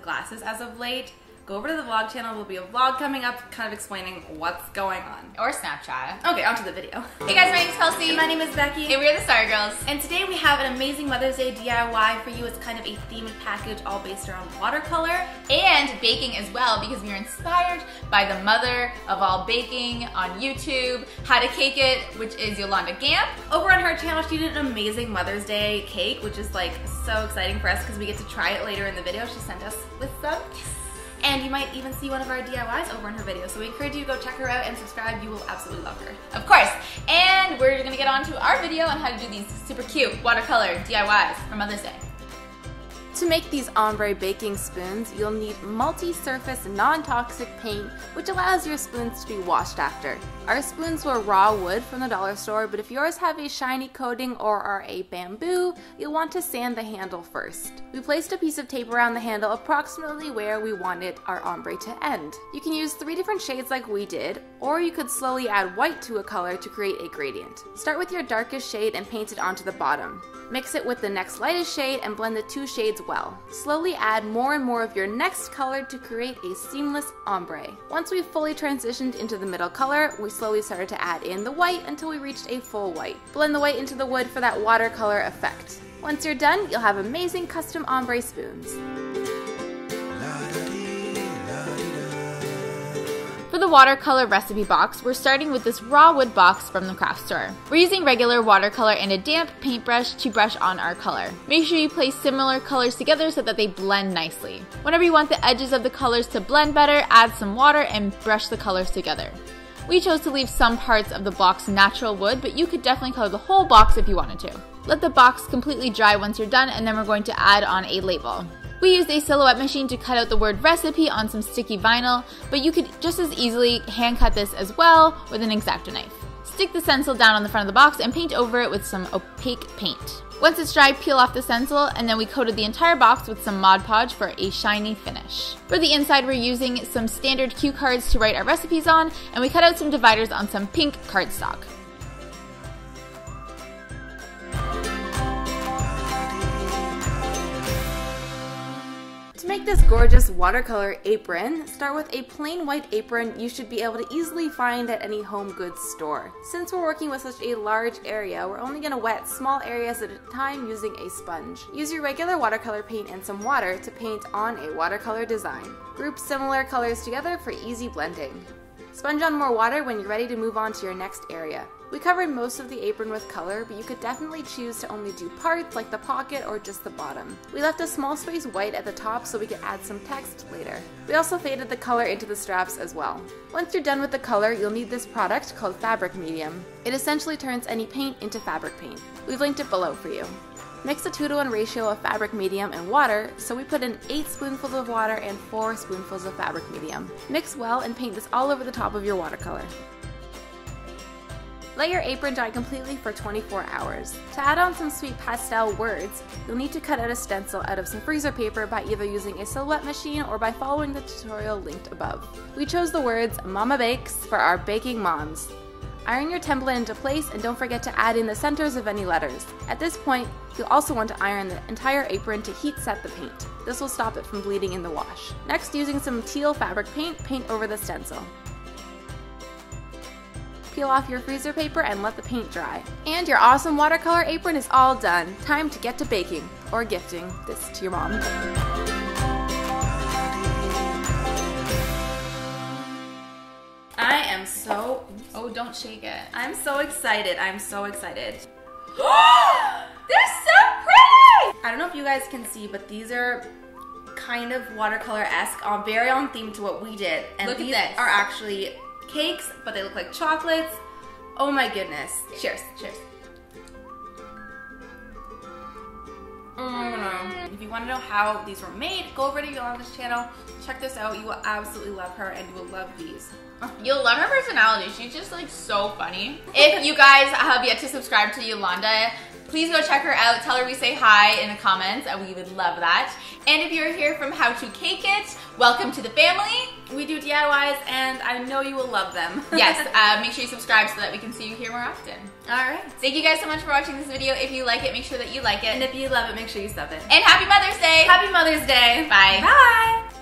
the glasses as of late, go over to the vlog channel. There'll be a vlog coming up kind of explaining what's going on. Or Snapchat. Okay, onto the video. Hey guys, my name's Kelsey. And my name is Becky. And we're the Sorry Girls. And today we have an amazing Mother's Day DIY for you. It's kind of a themed package all based around watercolor. And baking as well, because we were inspired by the mother of all baking on YouTube, How to Cake It, which is Yolanda Gamp. Over on her channel, she did an amazing Mother's Day cake, which is like so exciting for us because we get to try it later in the video. She sent us with some. And you might even see one of our DIYs over in her video. So we encourage you to go check her out and subscribe. You will absolutely love her. Of course. And we're going to get on to our video on how to do these super cute watercolor DIYs for Mother's Day. To make these ombre baking spoons, you'll need multi-surface non-toxic paint, which allows your spoons to be washed after. Our spoons were raw wood from the dollar store, but if yours have a shiny coating or are a bamboo, you'll want to sand the handle first. We placed a piece of tape around the handle approximately where we wanted our ombre to end. You can use 3 different shades like we did, or you could slowly add white to a color to create a gradient. Start with your darkest shade and paint it onto the bottom. Mix it with the next lightest shade and blend the 2 shades well. Slowly add more and more of your next color to create a seamless ombre. Once we've fully transitioned into the middle color, we slowly started to add in the white until we reached a full white. Blend the white into the wood for that watercolor effect. Once you're done, you'll have amazing custom ombre spoons. For the watercolor recipe box, we're starting with this raw wood box from the craft store. We're using regular watercolor and a damp paintbrush to brush on our color. Make sure you place similar colors together so that they blend nicely. Whenever you want the edges of the colors to blend better, add some water and brush the colors together. We chose to leave some parts of the box natural wood, but you could definitely color the whole box if you wanted to. Let the box completely dry once you're done, and then we're going to add on a label. We used a Silhouette machine to cut out the word recipe on some sticky vinyl, but you could just as easily hand cut this as well with an X-Acto knife. Stick the stencil down on the front of the box and paint over it with some opaque paint. Once it's dry, peel off the stencil, and then we coated the entire box with some Mod Podge for a shiny finish. For the inside, we're using some standard cue cards to write our recipes on, and we cut out some dividers on some pink cardstock. To make this gorgeous watercolor apron, start with a plain white apron you should be able to easily find at any home goods store. Since we're working with such a large area, we're only going to wet small areas at a time using a sponge. Use your regular watercolor paint and some water to paint on a watercolor design. Group similar colors together for easy blending. Sponge on more water when you're ready to move on to your next area. We covered most of the apron with color, but you could definitely choose to only do parts like the pocket or just the bottom. We left a small space white at the top so we could add some text later. We also faded the color into the straps as well. Once you're done with the color, you'll need this product called fabric medium. It essentially turns any paint into fabric paint. We've linked it below for you. Mix a 2-to-1 ratio of fabric medium and water, so we put in 8 spoonfuls of water and 4 spoonfuls of fabric medium. Mix well and paint this all over the top of your watercolor. Let your apron dry completely for 24 hours. To add on some sweet pastel words, you'll need to cut out a stencil out of some freezer paper by either using a Silhouette machine or by following the tutorial linked above. We chose the words Mama Bakes for our baking moms. Iron your template into place and don't forget to add in the centers of any letters. At this point, you'll also want to iron the entire apron to heat set the paint. This will stop it from bleeding in the wash. Next, using some teal fabric paint, paint over the stencil. Peel off your freezer paper and let the paint dry. And your awesome watercolor apron is all done. Time to get to baking, or gifting this to your mom. I am so... Oh, don't shake it. I'm so excited. I'm so excited. They're so pretty! I don't know if you guys can see, but these are kind of watercolor-esque, very on theme to what we did. And these are actually cakes, but they look like chocolates. Oh my goodness. Cheers. Cheers. If you want to know how these were made, go over to Yolanda's channel. Check this out. You will absolutely love her, and you will love these. You'll love her personality. She's just like so funny. If you guys have yet to subscribe to Yolanda, please go check her out. Tell her we say hi in the comments. We would love that. And if you're here from How to Cake It, welcome to the family. We do DIYs and I know you will love them. Yes, make sure you subscribe so that we can see you here more often. Alright. Thank you guys so much for watching this video. If you like it, make sure that you like it. And if you love it, make sure you sub it. And happy Mother's Day! Happy Mother's Day! Bye. Bye!